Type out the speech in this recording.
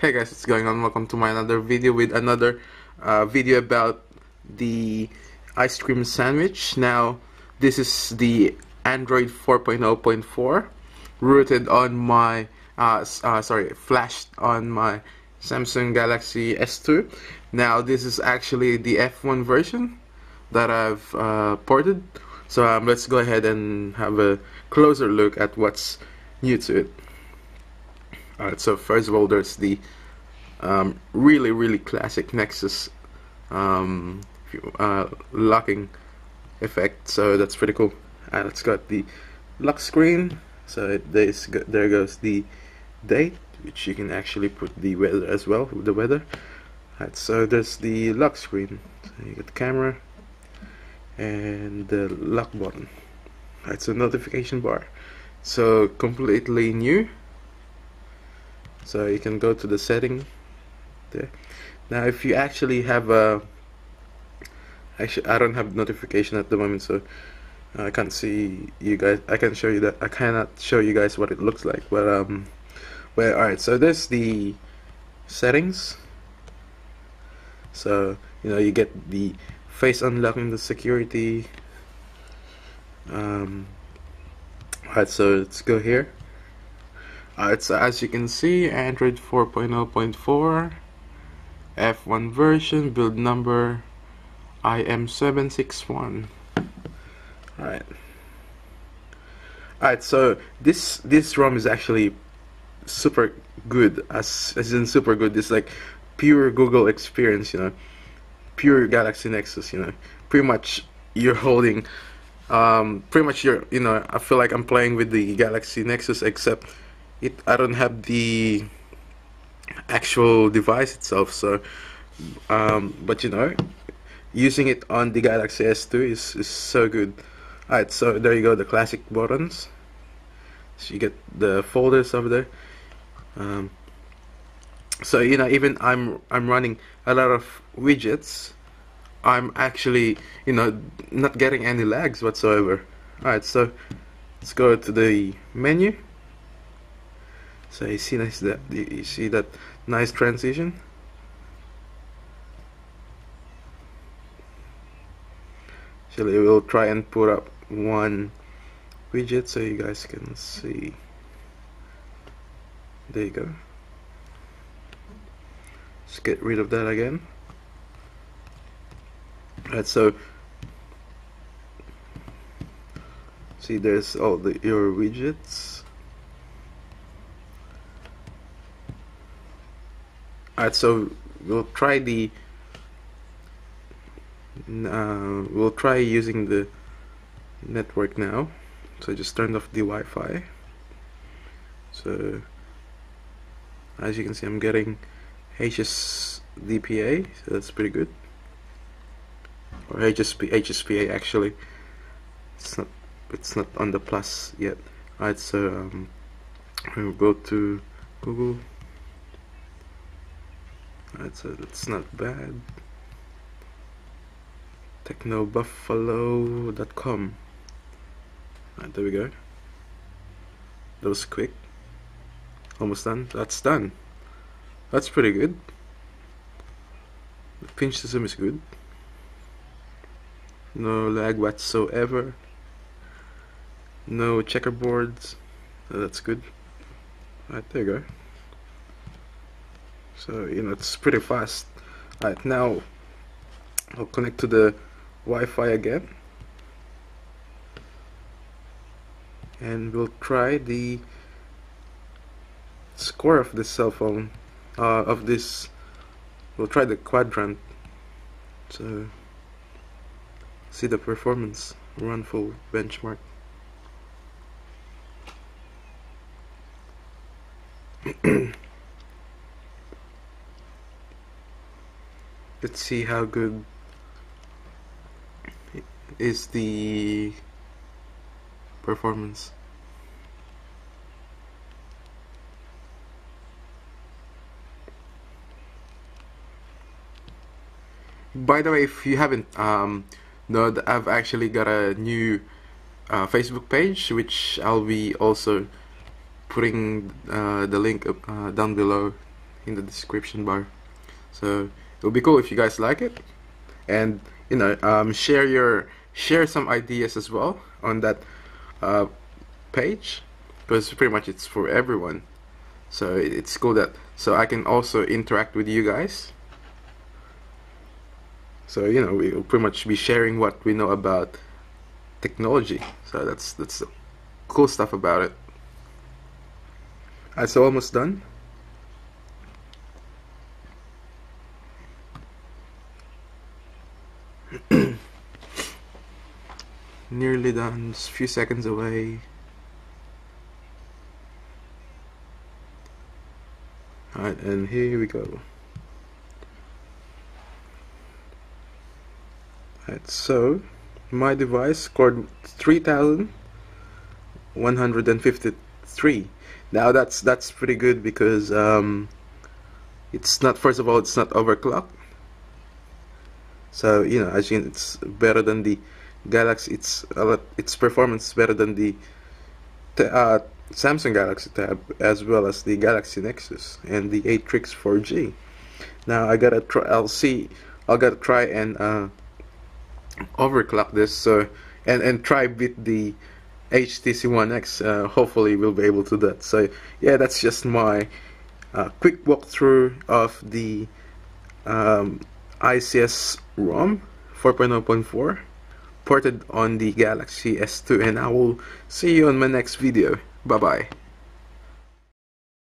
Hey guys, what's going on? Welcome to my another video with another video about the Ice Cream Sandwich. Now, this is the Android 4.0.4 rooted on my flashed on my Samsung Galaxy S2. Now, this is actually the F1 version that I've ported. So let's go ahead and have a closer look at what's new to it. Alright, so first of all, there's the really classic Nexus locking effect, so that's pretty cool. And it's got the lock screen, so there goes the date, which you can actually put the weather as well, Alright, so there's the lock screen, so you get the camera and the lock button. Alright, so notification bar, so completely new. So you can go to the setting there. Now, if you actually have a, I don't have notification at the moment, so I can't see you guys. I can show you that. I cannot show you guys what it looks like. But all right. So there's the settings. So you know, you get the face unlocking, the security. All right. So let's go here. So as you can see, Android 4.0.4, F1 version, build number IM761. Alright, so this ROM is actually super good, as in super good. It's like pure Google experience, you know, pure Galaxy Nexus, you know. Pretty much you're holding, you know, I feel like I'm playing with the Galaxy Nexus, except I don't have the actual device itself, so but you know, using it on the Galaxy S2 is so good. Alright, so there you go, the classic buttons. So you get the folders over there. So you know, even I'm running a lot of widgets, I'm actually, you know, not getting any lags whatsoever. Alright, so let's go to the menu. So you see that nice transition. Actually, we'll try and put up one widget so you guys can see. There you go. Let's get rid of that again. Alright, so see, there's all your widgets. Alright, so we'll try using the network now. So I just turned off the Wi-Fi. So as you can see, I'm getting HSDPA, so that's pretty good. Or HSPA actually. It's not on the plus yet. Alright, so we'll go to Google. Alright, so that's not bad. Technobuffalo.com. Alright, there we go. That was quick. Almost done. That's done. That's pretty good. The pinch system is good. No lag whatsoever. No checkerboards. That's good. Alright, there you go. So, you know, it's pretty fast. Alright, now I'll connect to the Wi-Fi again. And we'll try the score of this cell phone. We'll try the Quadrant. So, see the performance. Run full benchmark. Let's see how good is the performance. By the way, if you haven't know, I've actually got a new Facebook page, which I'll be also putting the link down below in the description bar. So it would be cool if you guys like it, and you know, share some ideas as well on that page, because pretty much it's for everyone. So it's cool that I can also interact with you guys. So you know, we'll pretty much be sharing what we know about technology. So that's the cool stuff about it. Alright, so almost done. Nearly done, just a few seconds away. Alright, and here we go. Alright, so my device scored 3,153. Now that's pretty good, because it's not, first of all, it's not overclocked. So you know, as you can, it's better than the Galaxy. It's a lot, its performance is better than the Samsung Galaxy Tab, as well as the Galaxy Nexus and the Atrix 4G. Now I gotta try. I gotta try and overclock this. So and try beat the HTC One X. Hopefully we'll be able to do that. So yeah, that's just my quick walkthrough of the ICS ROM 4.0.4 ported on the Galaxy S2, and I will see you on my next video. Bye bye.